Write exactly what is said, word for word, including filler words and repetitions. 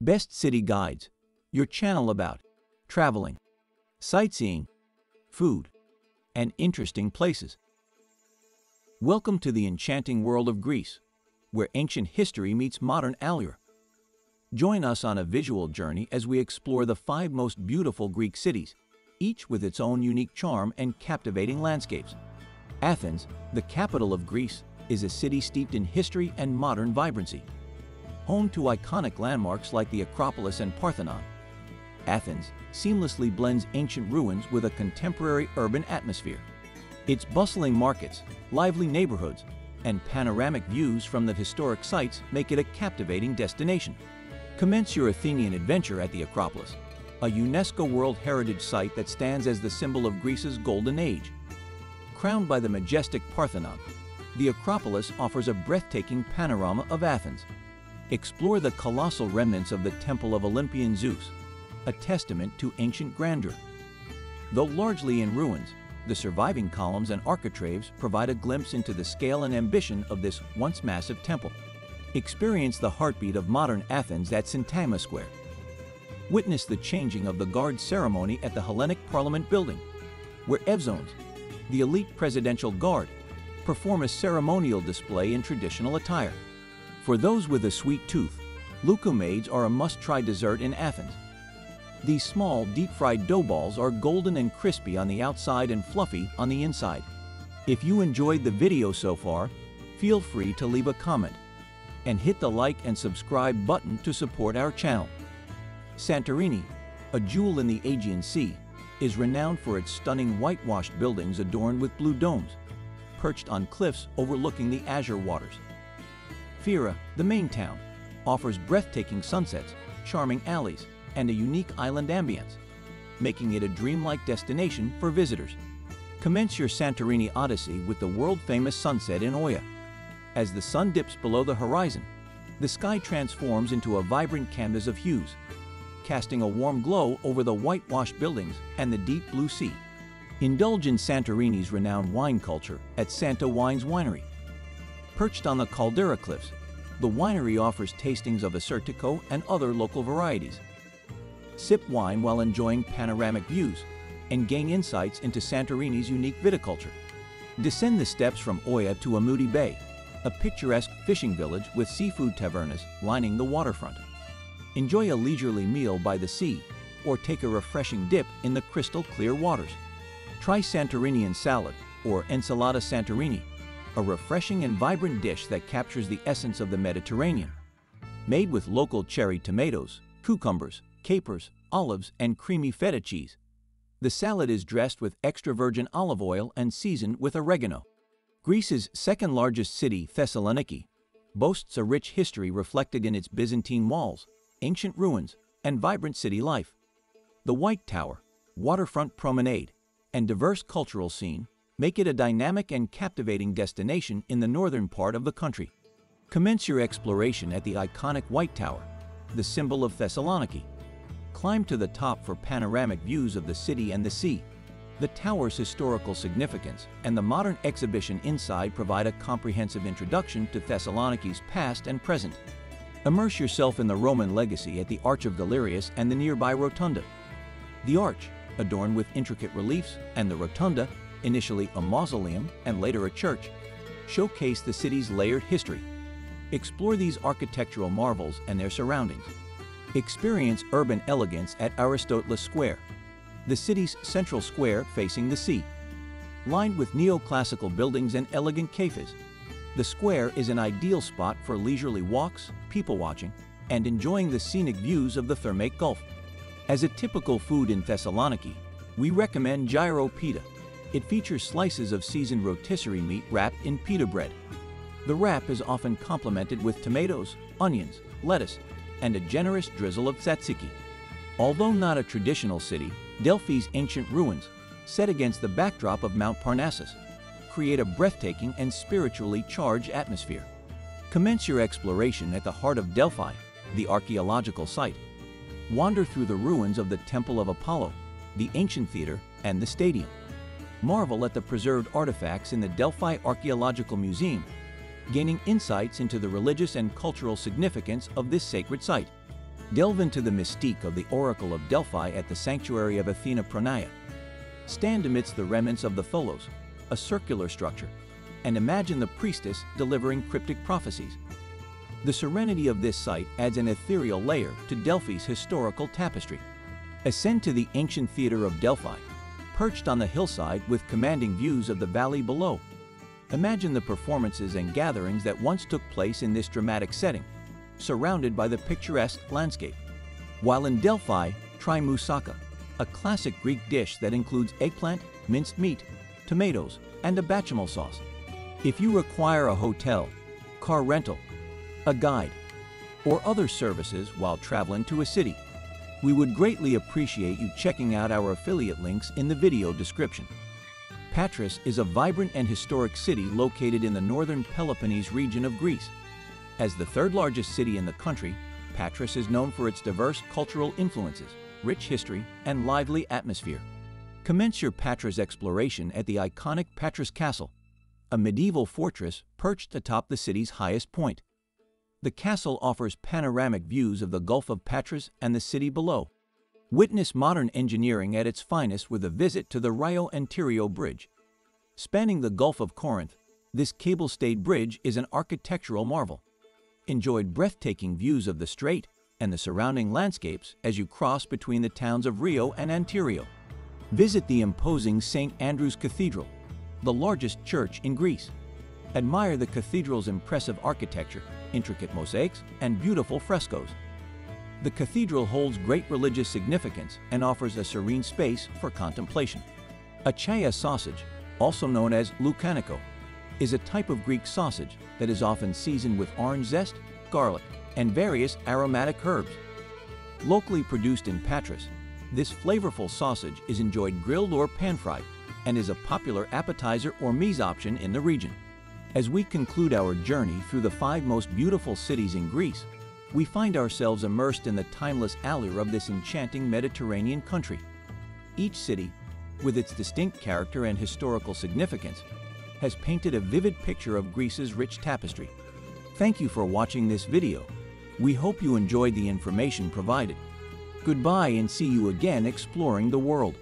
Best City Guides, your channel about traveling, sightseeing, food, and interesting places. Welcome to the enchanting world of Greece, where ancient history meets modern allure. Join us on a visual journey as we explore the five most beautiful Greek cities, each with its own unique charm and captivating landscapes. Athens, the capital of Greece, is a city steeped in history and modern vibrancy. Home to iconic landmarks like the Acropolis and Parthenon, Athens seamlessly blends ancient ruins with a contemporary urban atmosphere. Its bustling markets, lively neighborhoods, and panoramic views from the historic sites make it a captivating destination. Commence your Athenian adventure at the Acropolis, a UNESCO World Heritage Site that stands as the symbol of Greece's golden age. Crowned by the majestic Parthenon, the Acropolis offers a breathtaking panorama of Athens. Explore the colossal remnants of the Temple of Olympian Zeus, a testament to ancient grandeur. Though largely in ruins, the surviving columns and architraves provide a glimpse into the scale and ambition of this once massive temple. Experience the heartbeat of modern Athens at Syntagma Square. Witness the changing of the guard ceremony at the Hellenic Parliament building, where Evzones, the elite presidential guard, perform a ceremonial display in traditional attire. For those with a sweet tooth, loukoumades are a must-try dessert in Athens. These small, deep-fried dough balls are golden and crispy on the outside and fluffy on the inside. If you enjoyed the video so far, feel free to leave a comment and hit the like and subscribe button to support our channel. Santorini, a jewel in the Aegean Sea, is renowned for its stunning whitewashed buildings adorned with blue domes, perched on cliffs overlooking the azure waters. Fira, the main town, offers breathtaking sunsets, charming alleys, and a unique island ambience, making it a dreamlike destination for visitors. Commence your Santorini odyssey with the world-famous sunset in Oia. As the sun dips below the horizon, the sky transforms into a vibrant canvas of hues, casting a warm glow over the whitewashed buildings and the deep blue sea. Indulge in Santorini's renowned wine culture at Santo Wines Winery. Perched on the Caldera Cliffs, the winery offers tastings of assyrtiko and other local varieties. Sip wine while enjoying panoramic views and gain insights into Santorini's unique viticulture. Descend the steps from Oia to Amoudi Bay, a picturesque fishing village with seafood tavernas lining the waterfront. Enjoy a leisurely meal by the sea or take a refreshing dip in the crystal-clear waters. Try Santorinian salad or ensalada Santorini, a refreshing and vibrant dish that captures the essence of the Mediterranean. Made with local cherry tomatoes, cucumbers, capers, olives, and creamy feta cheese, the salad is dressed with extra virgin olive oil and seasoned with oregano. Greece's second-largest city, Thessaloniki, boasts a rich history reflected in its Byzantine walls, ancient ruins, and vibrant city life. The White Tower, waterfront promenade, and diverse cultural scene make it a dynamic and captivating destination in the northern part of the country. Commence your exploration at the iconic White Tower, the symbol of Thessaloniki. Climb to the top for panoramic views of the city and the sea. The tower's historical significance and the modern exhibition inside provide a comprehensive introduction to Thessaloniki's past and present. Immerse yourself in the Roman legacy at the Arch of Galerius and the nearby Rotunda. The arch, adorned with intricate reliefs, and the Rotunda, initially a mausoleum and later a church, showcase the city's layered history. Explore these architectural marvels and their surroundings. Experience urban elegance at Aristotle Square, the city's central square facing the sea. Lined with neoclassical buildings and elegant cafes, the square is an ideal spot for leisurely walks, people-watching, and enjoying the scenic views of the Thermaic Gulf. As a typical food in Thessaloniki, we recommend gyropita. It features slices of seasoned rotisserie meat wrapped in pita bread. The wrap is often complemented with tomatoes, onions, lettuce, and a generous drizzle of tzatziki. Although not a traditional city, Delphi's ancient ruins, set against the backdrop of Mount Parnassus, create a breathtaking and spiritually charged atmosphere. Commence your exploration at the heart of Delphi, the archaeological site. Wander through the ruins of the Temple of Apollo, the ancient theater, and the stadium. Marvel at the preserved artifacts in the Delphi Archaeological Museum, gaining insights into the religious and cultural significance of this sacred site. Delve into the mystique of the Oracle of Delphi at the Sanctuary of Athena Pronaia. Stand amidst the remnants of the Tholos, a circular structure, and imagine the priestess delivering cryptic prophecies. The serenity of this site adds an ethereal layer to Delphi's historical tapestry. Ascend to the ancient theater of Delphi, perched on the hillside with commanding views of the valley below. Imagine the performances and gatherings that once took place in this dramatic setting, surrounded by the picturesque landscape. While in Delphi, try moussaka, a classic Greek dish that includes eggplant, minced meat, tomatoes, and a bechamel sauce. If you require a hotel, car rental, a guide, or other services while traveling to a city, we would greatly appreciate you checking out our affiliate links in the video description. Patras is a vibrant and historic city located in the northern Peloponnese region of Greece. As the third largest city in the country, Patras is known for its diverse cultural influences, rich history, and lively atmosphere. Commence your Patras exploration at the iconic Patras Castle, a medieval fortress perched atop the city's highest point. The castle offers panoramic views of the Gulf of Patras and the city below. Witness modern engineering at its finest with a visit to the Rio-Antirio Bridge. Spanning the Gulf of Corinth, this cable-stayed bridge is an architectural marvel. Enjoy breathtaking views of the strait and the surrounding landscapes as you cross between the towns of Rio and Antirio. Visit the imposing Saint Andrew's Cathedral, the largest church in Greece. Admire the cathedral's impressive architecture, intricate mosaics, and beautiful frescoes. The cathedral holds great religious significance and offers a serene space for contemplation. Achaya sausage, also known as loukoumades, is a type of Greek sausage that is often seasoned with orange zest, garlic, and various aromatic herbs. Locally produced in Patras, this flavorful sausage is enjoyed grilled or pan-fried and is a popular appetizer or mise option in the region. As we conclude our journey through the five most beautiful cities in Greece, we find ourselves immersed in the timeless allure of this enchanting Mediterranean country. Each city, with its distinct character and historical significance, has painted a vivid picture of Greece's rich tapestry. Thank you for watching this video. We hope you enjoyed the information provided. Goodbye and see you again exploring the world.